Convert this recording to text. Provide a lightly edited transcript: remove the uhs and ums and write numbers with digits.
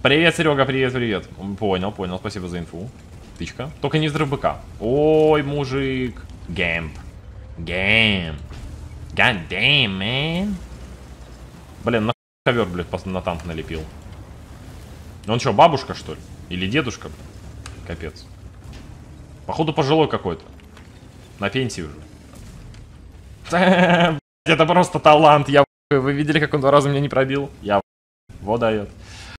Привет, Серега, привет, привет. Понял, понял, спасибо за инфу. Тычка. Только не взрыв быка. Ой, мужик. Гэмп. Гэмп. God damn, man. Блин, на ковер, блядь, на танк налепил. Он что, бабушка, что ли? Или дедушка? Капец. Походу, пожилой какой-то. На пенсии уже. Это просто талант. Я. Вы видели, как он 2 раза меня не пробил? Я. Вот дает.